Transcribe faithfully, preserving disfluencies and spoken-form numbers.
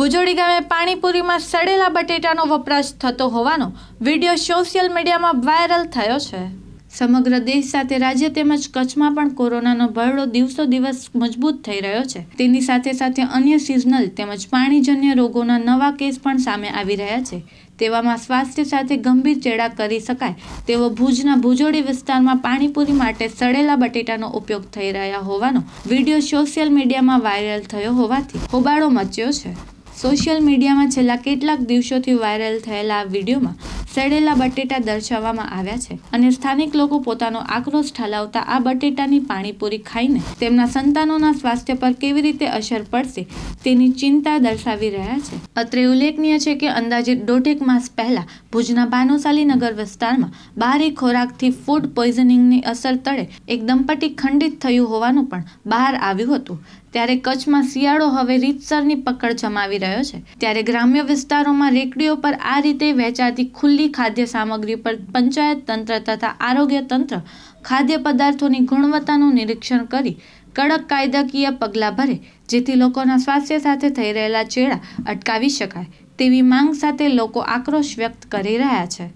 ભુજોડી ગામે પાણીપુરીમાં સડેલા બટેટાનો વપરાશ થતો હોવાનો વિડીયો સોશિયલ મીડિયામાં વાયરલ થયો છે. સમગ્ર દેશ સાથે રાજ્ય તેમજ કચ્છમાં પણ કોરોનાનો ભરડો દિવસો દિવસ મજબૂત થઈ રહ્યો છે. તેની સાથે સાથે અન્ય સિઝનલ તેમજ પાણીજન્ય રોગોના નવા કેસ પણ સામે આવી રહ્યા છે. તેવામાં સ્વાસ્થ્ય સાથે ગંભીર ચેડા કરી શકાય તેવો ભુજના ભુજોડી વિસ્તારમાં પાણીપુરી માટે સડેલા બટેટાનો ઉપયોગ થઈ રહ્યા હોવાનો વિડીયો સોશિયલ મીડિયામાં વાયરલ થયો હોવાથી હોબાળો મચ્યો છે. સોશિયલ મીડિયામાં છેલ્લા કેટલાક દિવસોથી વાયરલ થયેલા આ વિડીયોમાં સડેલા બટેટા દર્શાવવામાં આવ્યા છે અને સ્થાનિક લોકો પોતાનો આક્રોશ ઠાલવતા આ બટેટાની પાણીપુરી ખાઈને તેમના સંતાનોના સ્વાસ્થ્ય પર કેવી રીતે અસર પડશે તેની ચિંતા દર્શાવી રહ્યા છે. અત્રે ઉલ્લેખનીય છે કે અંદાજે દોઢેક માસ પહેલા ભુજના ભાનુશાલી નગર વિસ્તારમાં બહારી ખોરાકથી ફૂડ પોઈઝનિંગની અસર તળે એક દંપતી ખંડિત થયું હોવાનું પણ બહાર આવ્યું હતું. ત્યારે કચ્છમાં શિયાળો હવે રીતસરની પકડ જમાવી રહ્યો છે. ત્યારે ગ્રામ્ય વિસ્તારોમાં રેકડીઓ પર આ રીતે વેચાતી ખુલ્લી ખાદ્ય સામગ્રી પર પંચાયત તંત્ર તથા આરોગ્ય તંત્ર ખાદ્ય પદાર્થોની ગુણવત્તાનું નિરીક્ષણ કરી કડક કાયદાકીય પગલાં ભરે જેથી લોકોના સ્વાસ્થ્ય સાથે થઈ રહેલા ચેડા અટકાવી શકાય તેવી માંગ સાથે લોકો આક્રોશ વ્યક્ત કરી રહ્યા છે.